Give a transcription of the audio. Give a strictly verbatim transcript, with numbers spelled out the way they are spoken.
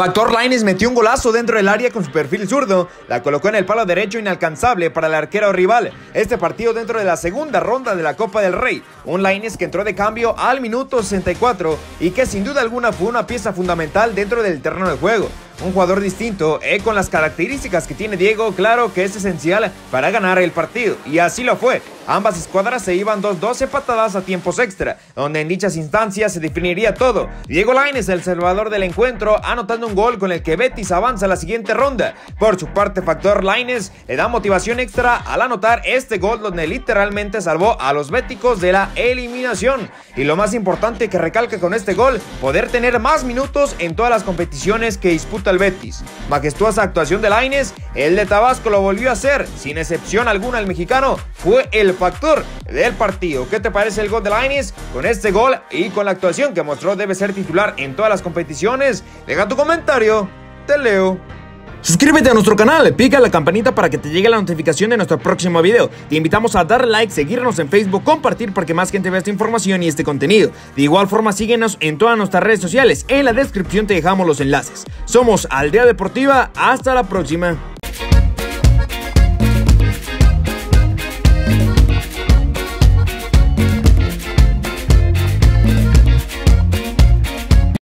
Factor Lainez metió un golazo dentro del área con su perfil zurdo, la colocó en el palo derecho inalcanzable para el arquero rival. Este partido dentro de la segunda ronda de la Copa del Rey, un Lainez que entró de cambio al minuto sesenta y cuatro y que sin duda alguna fue una pieza fundamental dentro del terreno de juego. Un jugador distinto, eh, con las características que tiene Diego, claro que es esencial para ganar el partido, y así lo fue. Ambas escuadras se iban dos doce patadas a tiempos extra, donde en dichas instancias se definiría todo. Diego Lainez, el salvador del encuentro, anotando un gol con el que Betis avanza a la siguiente ronda. Por su parte, Factor Lainez le da motivación extra al anotar este gol, donde literalmente salvó a los béticos de la eliminación. Y lo más importante que recalca con este gol, poder tener más minutos en todas las competiciones que disputa el Betis. Majestuosa actuación de Lainez, el de Tabasco lo volvió a hacer, sin excepción alguna el mexicano fue el factor del partido. ¿Qué te parece el gol de Lainez? Con este gol y con la actuación que mostró, debe ser titular en todas las competiciones. Deja tu comentario, te leo. Suscríbete a nuestro canal, pica la campanita para que te llegue la notificación de nuestro próximo video. Te invitamos a dar like, seguirnos en Facebook, compartir para que más gente vea esta información y este contenido. De igual forma, síguenos en todas nuestras redes sociales. En la descripción te dejamos los enlaces. Somos Aldea Deportiva, hasta la próxima.